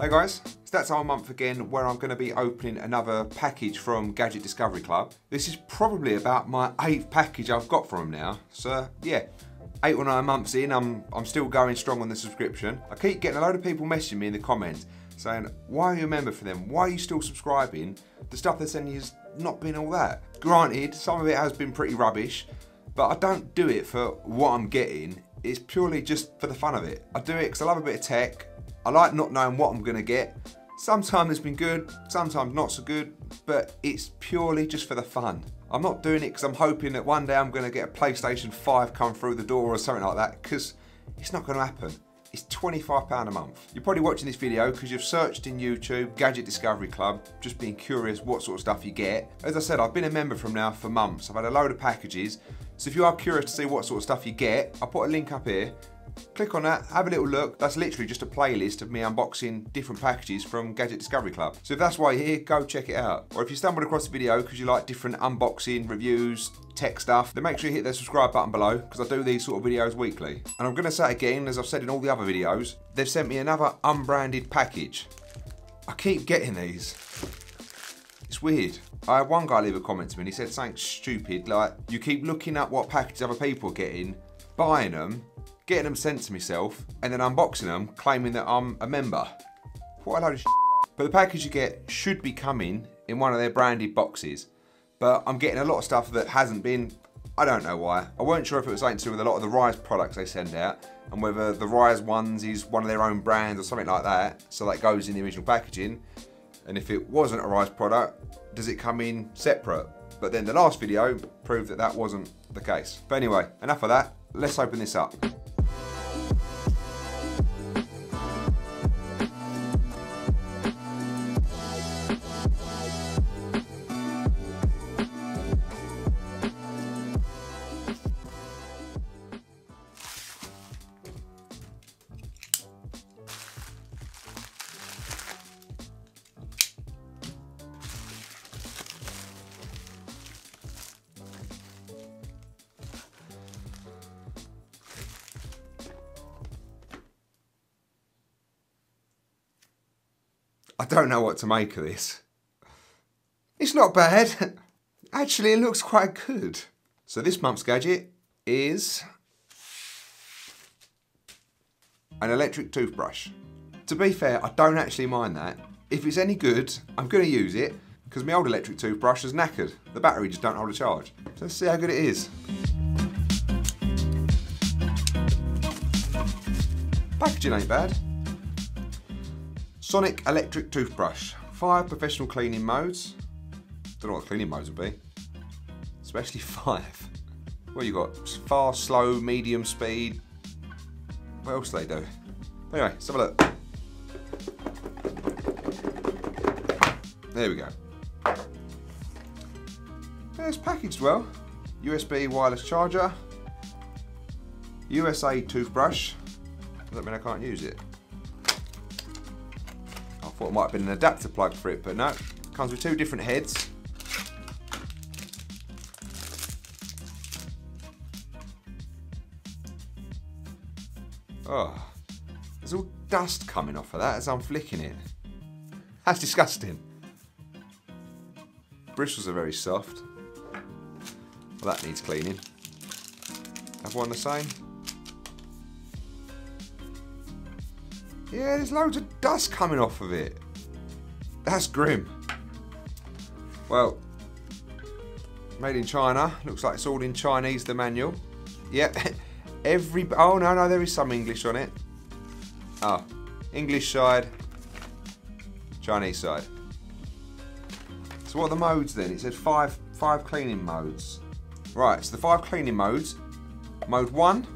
Hey guys, it's that time of month again where I'm going to be opening another package from Gadget Discovery Club. This is probably about my 8th package I've got from them now. So yeah, 8 or 9 months in, I'm still going strong on the subscription. I keep getting a load of people messaging me in the comments saying, why are you a member for them? Why are you still subscribing? The stuff they're sending you has not been all that. Granted, some of it has been pretty rubbish, but I don't do it for what I'm getting. It's purely just for the fun of it. I do it because I love a bit of tech. I like not knowing what I'm gonna get. Sometimes it's been good, sometimes not so good, but it's purely just for the fun. I'm not doing it because I'm hoping that one day I'm gonna get a PlayStation 5 come through the door or something like that, because it's not gonna happen. It's £25 a month. You're probably watching this video because you've searched in YouTube, Gadget Discovery Club, just being curious what sort of stuff you get. As I said, I've been a member from now for months. I've had a load of packages. So if you are curious to see what sort of stuff you get, I'll put a link up here. Click on that, have a little look. That's literally just a playlist of me unboxing different packages from Gadget Discovery Club. So if that's why you're here, go check it out. Or if you stumbled across the video because you like different unboxing, reviews, tech stuff, then make sure you hit the subscribe button below because I do these sort of videos weekly. And I'm gonna say again, as I've said in all the other videos, they've sent me another unbranded package. I keep getting these. It's weird. I had one guy leave a comment to me and he said something stupid like, you keep looking at what packages other people are getting, buying them, getting them sent to myself, and then unboxing them, claiming that I'm a member. What a load of shit. But the package you get should be coming in one of their branded boxes. But I'm getting a lot of stuff that hasn't been, I don't know why. I weren't sure if it was something to do with a lot of the Rise products they send out, and whether the Rise ones is one of their own brands or something like that, so that goes in the original packaging. And if it wasn't a Rise product, does it come in separate? But then the last video proved that that wasn't the case. But anyway, enough of that, let's open this up. I don't know what to make of this. It's not bad. Actually, it looks quite good. So this month's gadget is an electric toothbrush. To be fair, I don't actually mind that. If it's any good, I'm gonna use it because my old electric toothbrush is knackered. The battery just don't hold a charge. So let's see how good it is. Packaging ain't bad. Sonic electric toothbrush. 5 professional cleaning modes. Don't know what the cleaning modes would be. Especially 5. Well, you got fast, slow, medium speed. What else do they do? Anyway, let's have a look. There we go. Yeah, it's packaged well. USB wireless charger. USA toothbrush. Does that mean I can't use it? Well, it might have been an adapter plug for it, but no. Comes with 2 different heads. Oh, there's all dust coming off of that as I'm flicking it. That's disgusting. Bristles are very soft. Well, that needs cleaning. Have one the same. Yeah, there's loads of dust coming off of it. That's grim. Well, made in China. Looks like it's all in Chinese, the manual. Yep. Yeah. Oh no, there is some English on it. Ah, oh, English side, Chinese side. So what are the modes then? It said five cleaning modes. Right, so the 5 cleaning modes. Mode 1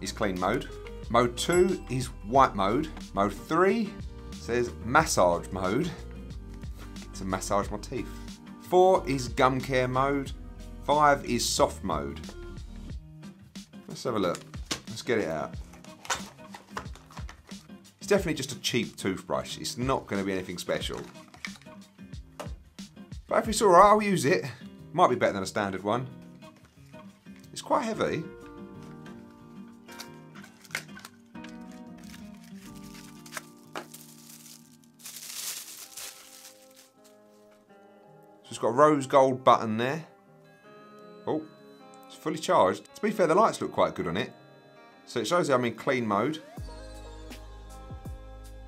is clean mode. Mode 2 is wipe mode. Mode 3 says massage mode. To massage my teeth. 4 is gum care mode. 5 is soft mode. Let's have a look. Let's get it out. It's definitely just a cheap toothbrush. It's not going to be anything special. But if it's alright, I'll use it. Might be better than a standard one. It's quite heavy. So it's got a rose gold button there. Oh, it's fully charged. To be fair, the lights look quite good on it. So it shows that I'm in clean mode,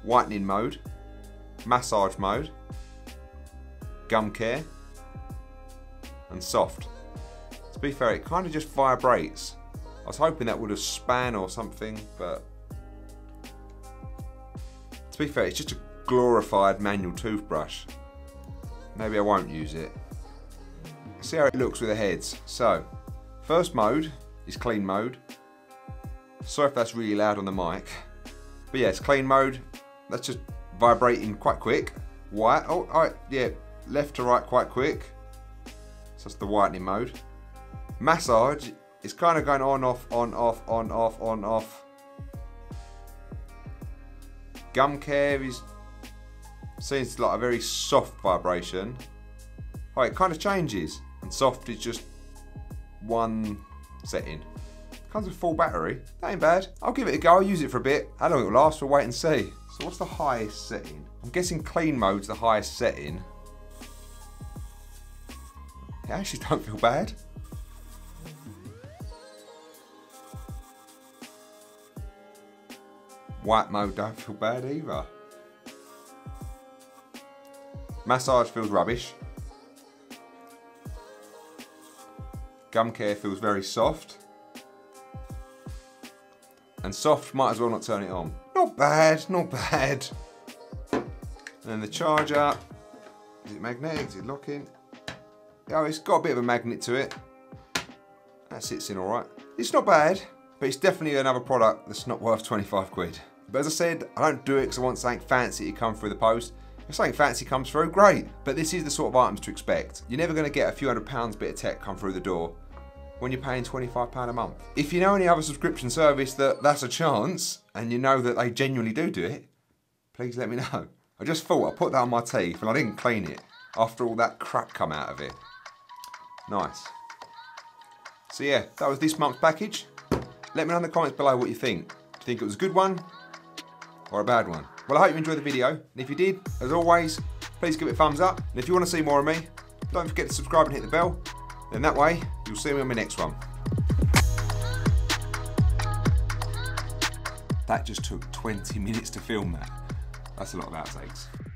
whitening mode, massage mode, gum care, and soft. To be fair, it kind of just vibrates. I was hoping that would have span or something, but to be fair, it's just a glorified manual toothbrush. Maybe I won't use it. See how it looks with the heads. So, first mode is clean mode. Sorry if that's really loud on the mic. But yeah, it's clean mode. That's just vibrating quite quick. White, oh, right, yeah, left to right quite quick. So that's the whitening mode. Massage is kind of going on, off, on, off, on, off, on, off. Gum care is, seems like a very soft vibration. Oh, it kind of changes. And soft is just one setting. Comes with full battery. That ain't bad. I'll give it a go. I'll use it for a bit. How long it will last, we'll wait and see. So what's the highest setting? I'm guessing clean mode's the highest setting. It actually don't feel bad. White mode don't feel bad either. Massage feels rubbish. Gum care feels very soft. And soft, might as well not turn it on. Not bad, not bad. And then the charger. Is it magnetic? Is it locking? Oh, it's got a bit of a magnet to it. That sits in all right. It's not bad, but it's definitely another product that's not worth 25 quid. But as I said, I don't do it because I want something fancy to come through the post. If something fancy comes through, great. But this is the sort of items to expect. You're never gonna get a few £100 bit of tech come through the door when you're paying £25 a month. If you know any other subscription service that's a chance, and you know that they genuinely do it, please let me know. I just thought I put that on my teeth and I didn't clean it after all that crap come out of it. Nice. So yeah, that was this month's package. Let me know in the comments below what you think. Do you think it was a good one or a bad one? Well, I hope you enjoyed the video. And if you did, as always, please give it a thumbs up. And if you want to see more of me, don't forget to subscribe and hit the bell. Then that way, you'll see me on my next one. That just took 20 minutes to film that. That's a lot of outtakes.